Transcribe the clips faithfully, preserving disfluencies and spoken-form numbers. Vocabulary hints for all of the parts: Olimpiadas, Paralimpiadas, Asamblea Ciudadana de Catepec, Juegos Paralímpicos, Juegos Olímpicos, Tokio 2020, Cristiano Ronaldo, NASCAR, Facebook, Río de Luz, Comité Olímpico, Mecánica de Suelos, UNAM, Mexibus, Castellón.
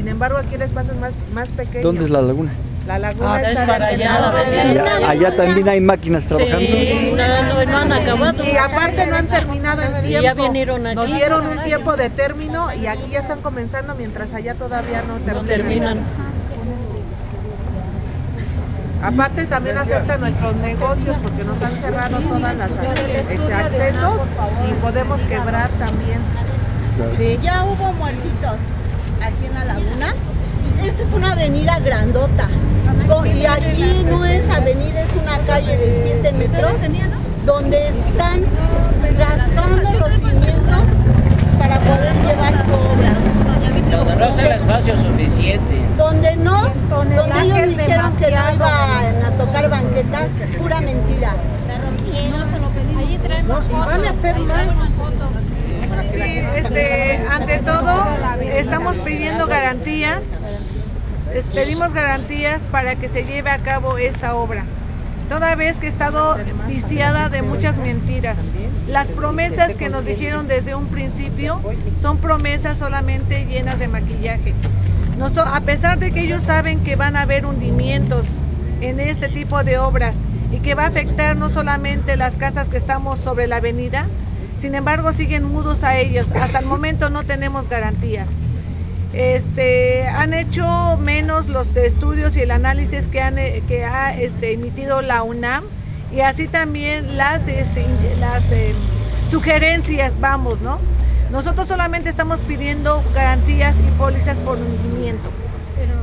Sin embargo, aquí el espacio es más, más pequeño. ¿Dónde es la laguna? La laguna ah, está es para allá, allá. Allá también hay máquinas trabajando. Sí, no, no, no han acabado. Y aparte no han terminado en tiempo. Ya vinieron aquí. Nos dieron un tiempo de término y aquí ya están comenzando, mientras allá todavía no terminan. No terminan. Aparte también afecta nuestros negocios porque nos han cerrado todas las accesos y podemos quebrar también. Sí. Ya hubo muertitos aquí en la laguna. Esta es una avenida grandota y aquí no es avenida, es una calle de siete metros donde están raspando los cimientos para poder llevar su obra. No es el espacio suficiente. Donde no, donde ellos dijeron que no iban a tocar banquetas, pura mentira. No, van a hacer mal. Sí, este, ante todo estamos pidiendo garantías, pedimos garantías para que se lleve a cabo esta obra, toda vez que ha estado viciada de muchas mentiras. Las promesas que nos dijeron desde un principio son promesas solamente llenas de maquillaje. Nosotros, a pesar de que ellos saben que van a haber hundimientos en este tipo de obras y que va a afectar no solamente las casas que estamos sobre la avenida, sin embargo siguen mudos a ellos. Hasta el momento no tenemos garantías. Este, han hecho menos los estudios y el análisis que, han, que ha este, emitido la UNAM, y así también las, este, las eh, sugerencias, vamos, ¿no? Nosotros solamente estamos pidiendo garantías y pólizas por hundimiento.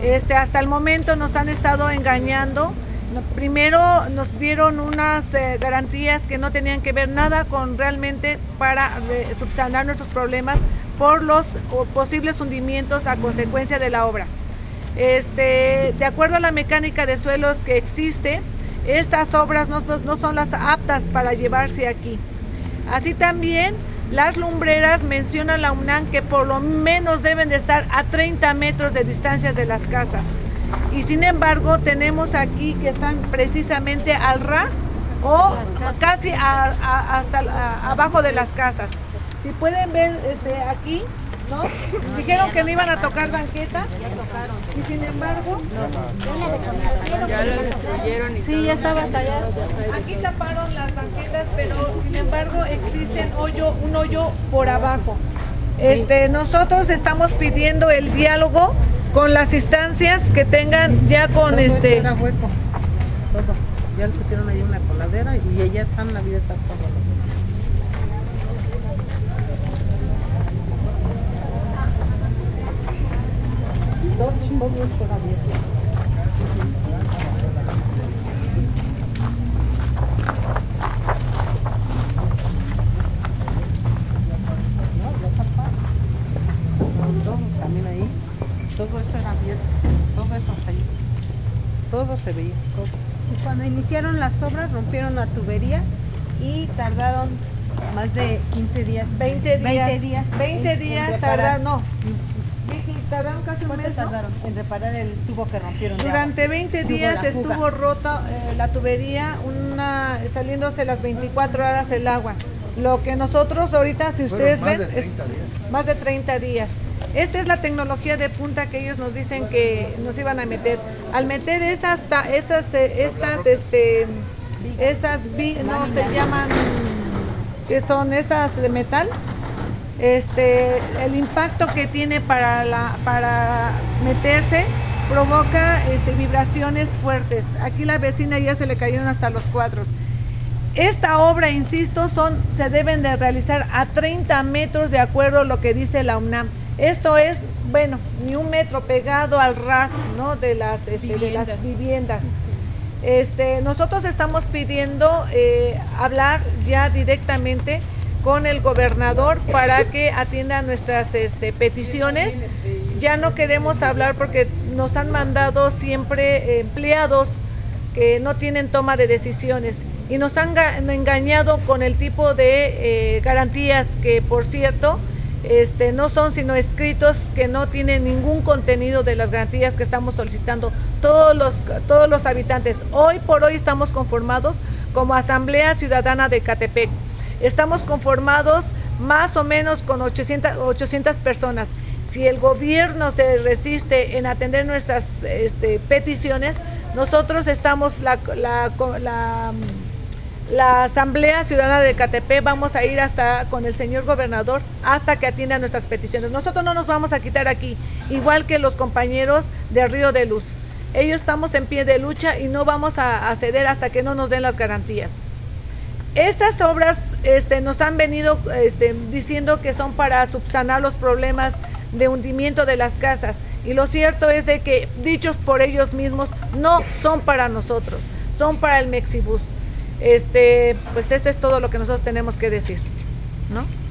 Este, hasta el momento nos han estado engañando. Primero nos dieron unas eh, garantías que no tenían que ver nada con realmente para eh, subsanar nuestros problemas por los o, posibles hundimientos a consecuencia de la obra. Este, de acuerdo a la mecánica de suelos que existe, estas obras no, no son las aptas para llevarse aquí. Así también las lumbreras, menciona la UNAM, que por lo menos deben de estar a treinta metros de distancia de las casas. Y sin embargo tenemos aquí que están precisamente al ras o casi a, a, hasta a, abajo de las casas. Si pueden ver este, aquí, ¿no? Dijeron que no iban a tocar banquetas y sin embargo ya lo destruyeron. Y sí, ya estaba batallado. Aquí taparon las banquetas, pero sin embargo existe hoyo, un hoyo por abajo. Este, nosotros estamos pidiendo el diálogo con las instancias que tengan ya con todo este... Era hueco, todo. Ya le pusieron ahí una coladera y allá están la vida está toda la vida. Dos chingos por abierto. Dos también ahí. Todo eso era abierto, todo eso ahí, todo se veía, todo. Y cuando iniciaron las obras rompieron la tubería y tardaron más de quince días. veinte días. veinte días, veinte días en tardaron, no. Tardaron casi un mes, tardaron, ¿no?, en reparar el tubo que rompieron. Durante veinte días estuvo rota eh, la tubería, una, saliéndose las veinticuatro horas el agua. Lo que nosotros ahorita, si ustedes ven, es más de treinta días. Esta es la tecnología de punta que ellos nos dicen que nos iban a meter. Al meter esas, esas, estas, este, estas, no se llaman, que son estas de metal. Este, el impacto que tiene para la, para meterse provoca este, vibraciones fuertes. Aquí la vecina ya se le cayeron hasta los cuadros. Esta obra, insisto, son, se deben de realizar a treinta metros de acuerdo a lo que dice la UNAM. Esto es, bueno, ni un metro pegado al ras, ¿no?, de las, este, de las viviendas. Este, nosotros estamos pidiendo eh, hablar ya directamente con el gobernador para que atienda nuestras este, peticiones. Ya no queremos hablar porque nos han mandado siempre empleados que no tienen toma de decisiones y nos han engañado con el tipo de eh, garantías que, por cierto, Este, no son sino escritos que no tienen ningún contenido de las garantías que estamos solicitando todos los, todos los habitantes. Hoy por hoy estamos conformados como Asamblea Ciudadana de Catepec. Estamos conformados más o menos con ochocientas personas. Si el gobierno se resiste en atender nuestras este, peticiones, nosotros estamos, la, la, la, la Asamblea Ciudadana de Catepec, vamos a ir hasta con el señor gobernador hasta que atienda nuestras peticiones. Nosotros no nos vamos a quitar aquí, igual que los compañeros de Río de Luz. Ellos estamos en pie de lucha y no vamos a, a ceder hasta que no nos den las garantías. Estas obras este, nos han venido este, diciendo que son para subsanar los problemas de hundimiento de las casas, y lo cierto es de que, dichos por ellos mismos, no son para nosotros, son para el Mexibus. Este, pues eso es todo lo que nosotros tenemos que decir, ¿no?